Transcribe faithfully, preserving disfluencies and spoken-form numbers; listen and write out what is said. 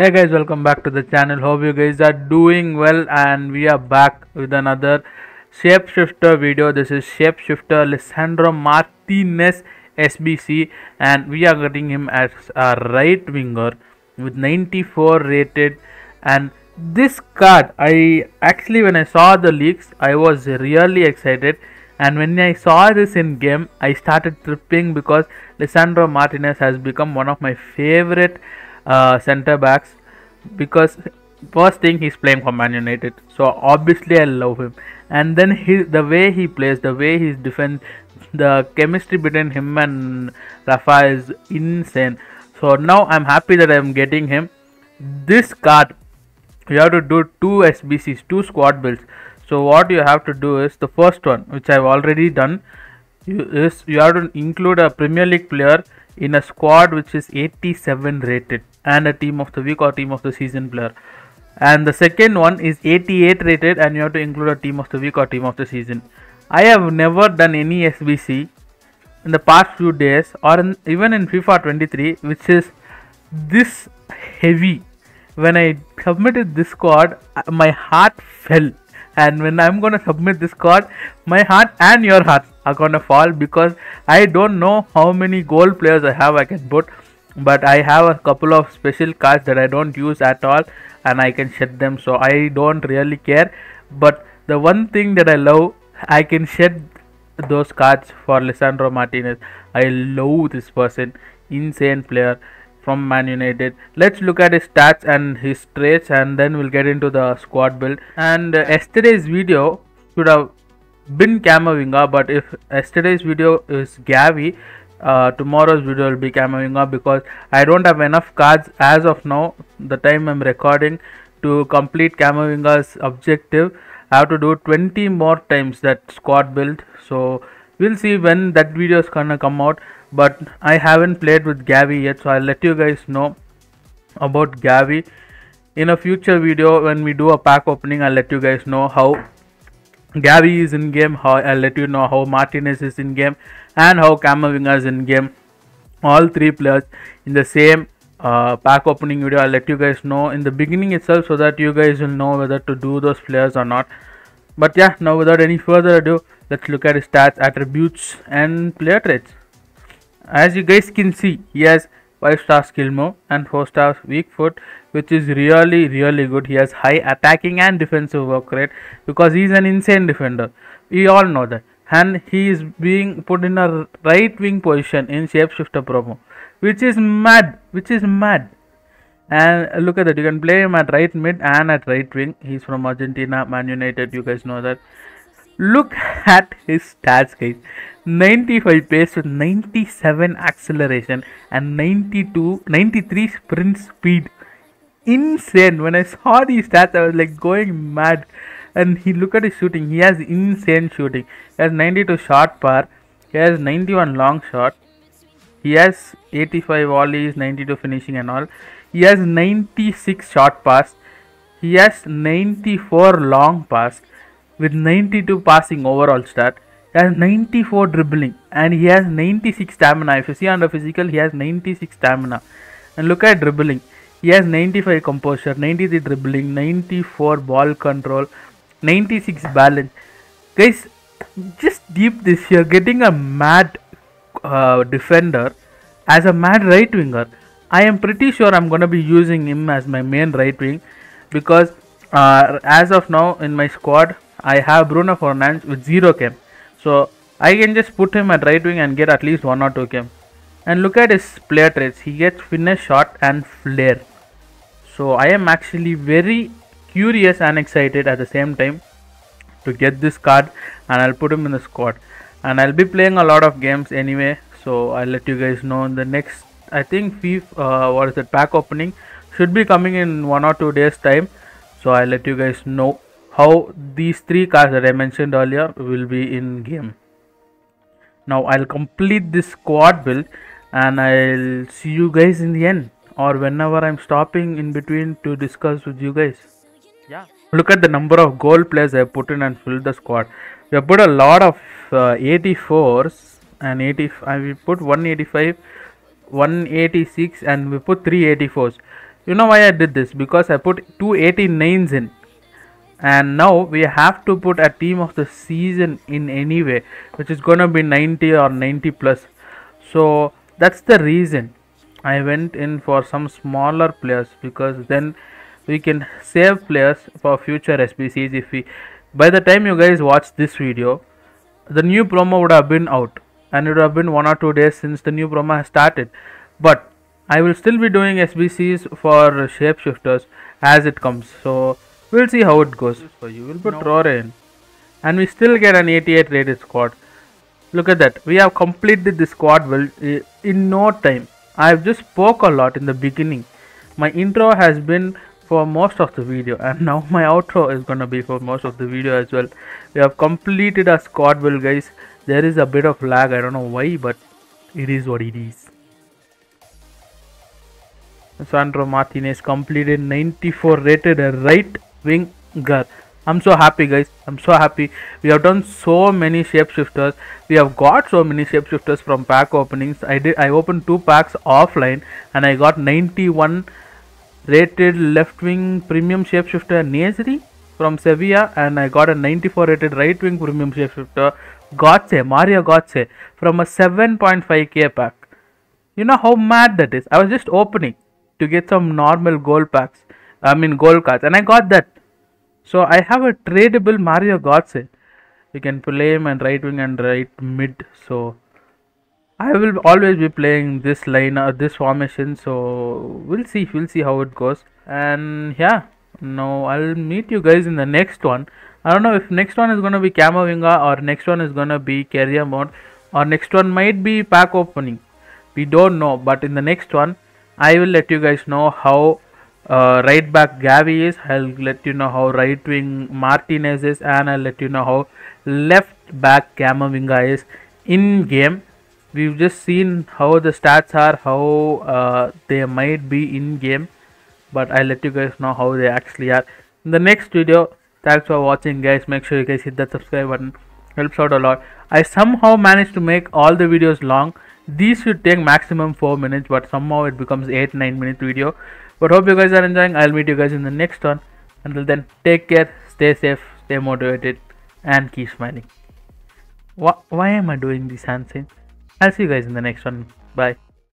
Hey guys, welcome back to the channel. Hope you guys are doing well, and we are back with another shapeshifter video. This is shapeshifter Lisandro Martinez S B C, and we are getting him as a right winger with ninety-four rated. And this card, I actually, when I saw the leaks, I was really excited, and when I saw this in game, I started tripping because Lisandro Martinez has become one of my favorite Uh, center backs, because first thing, he's playing for Man United, so obviously I love him. And then he, the way he plays, the way he defends, the chemistry between him and Rafa is insane. So now I'm happy that I'm getting him. This card, you have to do two S B Cs, two squad builds. So what you have to do is, the first one, which I've already done, is you have to include a Premier League player in a squad which is eighty-seven rated and a team of the week or team of the season player. And the second one is eighty-eight rated, and you have to include a team of the week or team of the season. I have never done any S B C in the past few days, or in, even in FIFA twenty-three, which is this heavy. When I submitted this squad, my heart fell, and when I'm gonna submit this squad, my heart and your heart are gonna fall, because I don't know how many gold players I have I can put, but I have a couple of special cards that I don't use at all, and I can shed them, so I don't really care. But the one thing that I love, I can shed those cards for Lisandro Martinez. I love this person, insane player from Man United. Let's look at his stats and his traits, and then we'll get into the squad build. And uh, yesterday's video should have been Camavinga, but if yesterday's video is Gavi, uh, tomorrow's video will be Camavinga, because I don't have enough cards as of now, the time I'm recording, to complete Camavinga's objective. I have to do twenty more times that squad build, so we'll see when that video is gonna come out. But I haven't played with Gavi yet, so I'll let you guys know about Gavi in a future video. When we do a pack opening, I'll let you guys know how Gavi is in game, how I'll let you know how Martinez is in game, and how Camavinga is in game. All three players in the same uh, pack opening video. I'll let you guys know in the beginning itself, so that you guys will know whether to do those players or not. But yeah, now without any further ado, let's look at his stats, attributes, and player traits. As you guys can see, he has five star skill move and four star weak foot, which is really really good. He has high attacking and defensive work rate, because he is an insane defender, we all know that. And he is being put in a right wing position in shapeshifter promo, which is mad, which is mad. And look at that, you can play him at right mid and at right wing. He's from Argentina, Man United, you guys know that. Look at his stats, guys. ninety-five pace with ninety-seven acceleration and ninety-two ninety-three sprint speed. Insane. When I saw these stats, I was like going mad. And he, look at his shooting, he has insane shooting. He has ninety-two shot power, he has ninety-one long shot, he has eighty-five volleys, ninety-two finishing and all. He has ninety-six short pass, he has ninety-four long pass with ninety-two passing overall stat. He has ninety-four dribbling, and he has ninety-six stamina. If you see on the physical, he has ninety-six stamina. And look at dribbling, he has ninety-five composure, ninety-three dribbling, ninety-four ball control, ninety-six balance. Guys, just deep this, you're getting a mad uh, defender as a mad right winger. I am pretty sure I'm gonna be using him as my main right wing, because uh, as of now in my squad I have Bruno Fernandes with zero chem. So I can just put him at right wing and get at least one or two chem. And look at his player traits. He gets finesse, shot, and flair. So I am actually very curious and excited at the same time to get this card, and I'll put him in the squad. And I'll be playing a lot of games anyway, so I'll let you guys know in the next, I think FIFA, uh, what is it, pack opening should be coming in one or two days time. So I'll let you guys know how these three cards that I mentioned earlier will be in game. Now I'll complete this squad build, and I'll see you guys in the end, or whenever I'm stopping in between to discuss with you guys. Yeah. Look at the number of goal players I put in and filled the squad. We have put a lot of uh, eighty-fours and eighty. Uh, we put one eighty-five, one eighty-six, and we put three eighty-fours. You know why I did this? Because I put two eighty-nines in, and now we have to put a team of the season in anyway, which is gonna be ninety or ninety plus. So that's the reason I went in for some smaller players, because then we can save players for future S B Cs. If we, by the time you guys watch this video, the new promo would have been out, and it would have been one or two days since the new promo has started. But I will still be doing S B Cs for shapeshifters as it comes, so we'll see how it goes. So you will put Roar in, and we still get an eighty-eight rated squad. Look at that, we have completed the squad build in no time. I have just spoke a lot in the beginning. My intro has been for most of the video, and now my outro is gonna be for most of the video as well. We have completed our squad build, guys. There is a bit of lag, I don't know why, but it is what it is. Lisandro Martinez completed ninety-four rated, a right winger. I'm so happy, guys. I'm so happy. We have done so many shapeshifters. We have got so many shapeshifters from pack openings. I did. I opened two packs offline, and I got ninety-one rated left wing premium shapeshifter Nesri from Sevilla, and I got a ninety-four rated right wing premium shapeshifter Götze, Mario Götze, from a seven point five K pack. You know how mad that is? I was just opening to get some normal gold packs. I mean gold cards, and I got that. So I have a tradable Mario Götze. You can play him and right wing and right mid. So I will always be playing this line or this formation. So we'll see. We'll see how it goes. And yeah, no, I'll meet you guys in the next one. I don't know if next one is gonna be Camavinga, or next one is gonna be carrier mode, or next one might be pack opening. We don't know. But in the next one, I will let you guys know how Uh, right back Gavi is, I'll let you know how right wing Martinez is, and I'll let you know how left back Camavinga is in game. We've just seen how the stats are, how uh, they might be in game, but I'll let you guys know how they actually are in the next video. Thanks for watching, guys. Make sure you guys hit that subscribe button, helps out a lot. I somehow managed to make all the videos long. These should take maximum four minutes, but somehow it becomes eight nine minute video. But hope you guys are enjoying. I'll meet you guys in the next one. Until then, take care, stay safe, stay motivated, and keep smiling. Wh- why am I doing this hand sign? I'll see you guys in the next one. Bye.